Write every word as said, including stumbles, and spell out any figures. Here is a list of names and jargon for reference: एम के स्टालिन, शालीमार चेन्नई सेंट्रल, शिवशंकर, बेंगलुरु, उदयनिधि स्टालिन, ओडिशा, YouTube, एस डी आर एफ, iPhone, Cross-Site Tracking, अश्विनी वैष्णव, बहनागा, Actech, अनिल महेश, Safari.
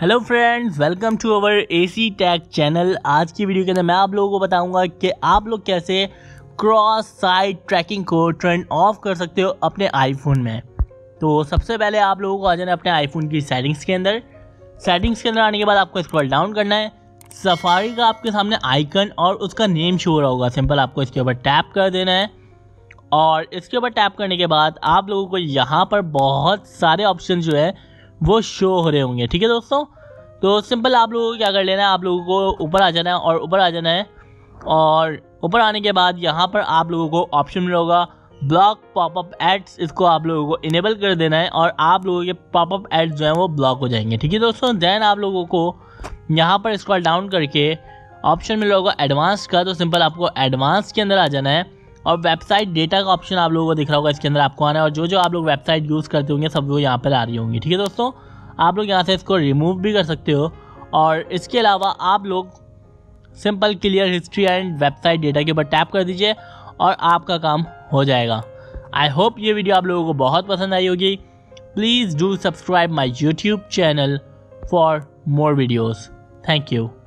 Hello friends, welcome to our AC tech channel. आज की video के अंदर मैं आप लोगों को बताऊंगा कि आप लोग कैसे क्रॉस साइट ट्रैकिंग को टर्न ऑफ कर सकते हो अपने आईफोन में। तो सबसे पहले आप लोगों को आ जाना है अपने आईफोन की सेटिंग्स के अंदर। सेटिंग्स के अंदर आने के बाद आपको स्क्रॉल डाउन करना है। सफारी का आपके सामने आइकन और उसका नेम शो हो रहा होगा। सिंपल आपको इसके ऊपर टैप कर देना है और इसके ऊपर टैप करने के बाद आप लोगों को यहाँ पर बहुत सारे ऑप्शन जो है वो शो हो रहे होंगे। ठीक है दोस्तों, तो सिंपल आप लोगों को क्या कर लेना है, आप लोगों को ऊपर आ जाना है और ऊपर आ जाना है और ऊपर आने के बाद यहाँ पर आप लोगों को ऑप्शन मिला होगा ब्लॉक पॉपअप एड्स। इसको आप लोगों को इनेबल कर देना है और आप लोगों के पॉपअप एड्स जो हैं वो ब्लॉक हो जाएंगे। ठीक है दोस्तों, दैन आप लोगों को यहाँ पर स्क्रॉल डाउन करके ऑप्शन मिला होगा एडवांस का। तो सिंपल आपको एडवांस के अंदर आ जाना है और वेबसाइट डेटा का ऑप्शन आप लोगों को दिख रहा होगा, इसके अंदर आपको आना है और जो जो आप लोग वेबसाइट यूज़ करते होंगे सब वो यहाँ पर आ रही होंगी। ठीक है दोस्तों, आप लोग यहाँ से इसको रिमूव भी कर सकते हो और इसके अलावा आप लोग simple clear history and website data के ऊपर टैप कर दीजिए और आपका काम हो जाएगा। आई होप ये वीडियो आप लोगों को बहुत पसंद आई होगी। Please do subscribe my YouTube channel for more videos. Thank you.